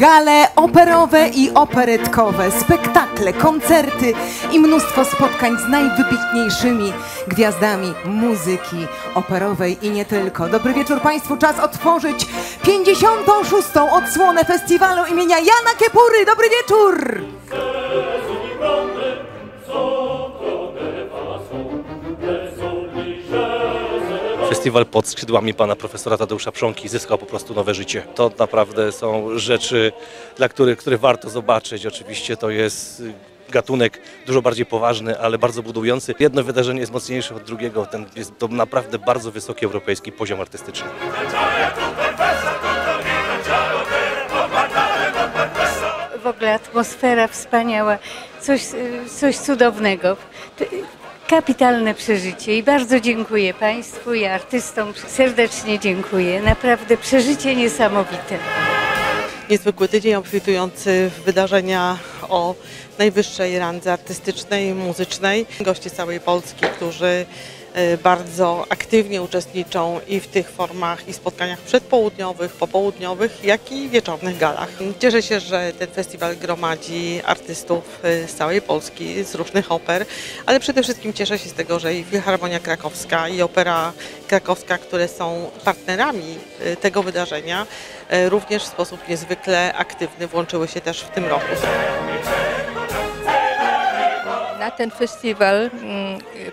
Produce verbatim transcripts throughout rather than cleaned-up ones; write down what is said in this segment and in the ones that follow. Gale operowe i operetkowe, spektakle, koncerty i mnóstwo spotkań z najwybitniejszymi gwiazdami muzyki operowej i nie tylko. Dobry wieczór Państwu, czas otworzyć pięćdziesiątą szóstą odsłonę festiwalu imienia Jana Kiepury. Dobry wieczór! Festiwal pod skrzydłami pana profesora Tadeusza Prząki zyskał po prostu nowe życie. To naprawdę są rzeczy, dla których, które warto zobaczyć. Oczywiście to jest gatunek dużo bardziej poważny, ale bardzo budujący. Jedno wydarzenie jest mocniejsze od drugiego. Ten jest to naprawdę bardzo wysoki europejski poziom artystyczny. W ogóle atmosfera wspaniała, coś, coś cudownego. Kapitalne przeżycie i bardzo dziękuję Państwu i artystom. Serdecznie dziękuję. Naprawdę przeżycie niesamowite. Niezwykły tydzień obfitujący w wydarzenia o najwyższej randze artystycznej, muzycznej. Goście z całej Polski, którzy bardzo aktywnie uczestniczą i w tych formach i spotkaniach przedpołudniowych, popołudniowych, jak i wieczornych galach. Cieszę się, że ten festiwal gromadzi artystów z całej Polski, z różnych oper, ale przede wszystkim cieszę się z tego, że i Filharmonia Krakowska i Opera Krakowska, które są partnerami tego wydarzenia, również w sposób niezwykle aktywny włączyły się też w tym roku. Na ten festiwal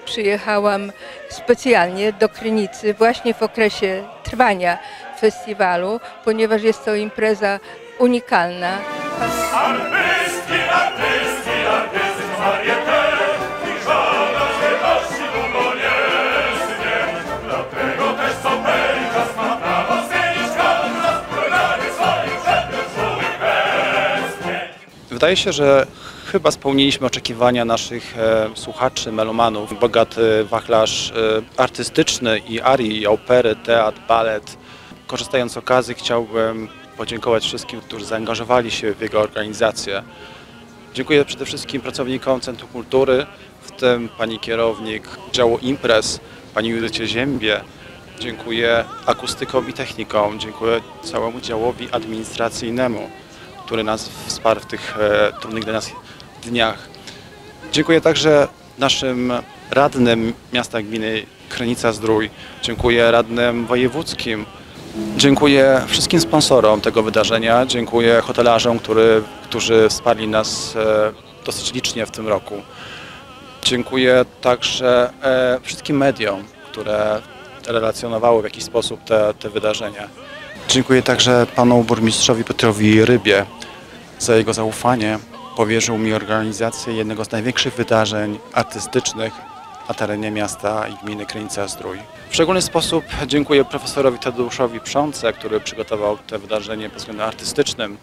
przyjechałam specjalnie do Krynicy właśnie w okresie trwania festiwalu, ponieważ jest to impreza unikalna. Artysty, artysty, artysty, Wydaje się, że chyba spełniliśmy oczekiwania naszych e, słuchaczy, melomanów. Bogaty wachlarz e, artystyczny i arii, i opery, teatr, balet. Korzystając z okazji chciałbym podziękować wszystkim, którzy zaangażowali się w jego organizację. Dziękuję przede wszystkim pracownikom Centrum Kultury, w tym pani kierownik działu imprez, pani Judycie Ziębie. Dziękuję akustykom i technikom, dziękuję całemu działowi administracyjnemu, który nas wsparł w tych e, trudnych dla nas dniach. Dziękuję także naszym radnym miasta gminy Krynica-Zdrój. Dziękuję radnym wojewódzkim. Dziękuję wszystkim sponsorom tego wydarzenia. Dziękuję hotelarzom, który, którzy wsparli nas e, dosyć licznie w tym roku. Dziękuję także e, wszystkim mediom, które relacjonowały w jakiś sposób te, te wydarzenia. Dziękuję także panu burmistrzowi Piotrowi Rybie za jego zaufanie. Powierzył mi organizację jednego z największych wydarzeń artystycznych na terenie miasta i gminy Krynica-Zdrój. W szczególny sposób dziękuję profesorowi Tadeuszowi Przące, który przygotował to wydarzenie pod względem artystycznym.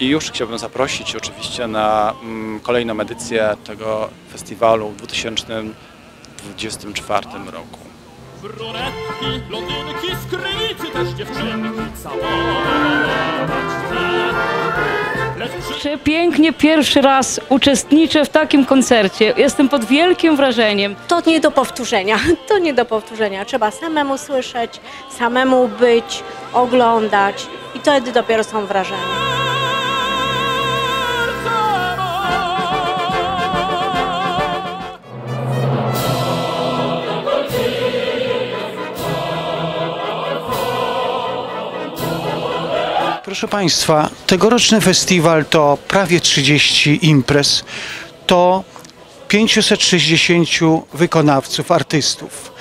I już chciałbym zaprosić oczywiście na kolejną edycję tego festiwalu w dwa tysiące dwudziestym czwartym roku. Brunetki, blondynki, z Krynicy też dziewczynki, całować chcę. Przepięknie pierwszy raz uczestniczę w takim koncercie. Jestem pod wielkim wrażeniem. To nie do powtórzenia, to nie do powtórzenia. Trzeba samemu słyszeć, samemu być, oglądać i wtedy dopiero są wrażenia. Proszę Państwa, tegoroczny festiwal to prawie trzydzieści imprez, to pięćset sześćdziesięciu wykonawców, artystów.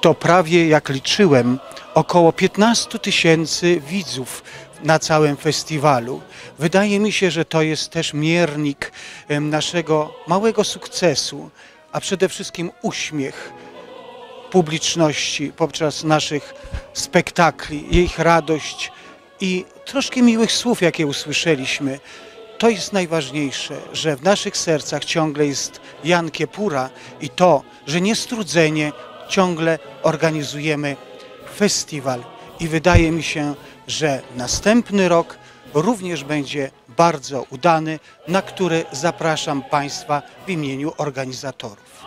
To prawie, jak liczyłem, około piętnaście tysięcy widzów na całym festiwalu. Wydaje mi się, że to jest też miernik naszego małego sukcesu, a przede wszystkim uśmiech publiczności podczas naszych spektakli, jej radość i troszkę miłych słów, jakie usłyszeliśmy. To jest najważniejsze, że w naszych sercach ciągle jest Jan Kiepura i to, że niestrudzenie ciągle organizujemy festiwal. I wydaje mi się, że następny rok również będzie bardzo udany, na który zapraszam Państwa w imieniu organizatorów.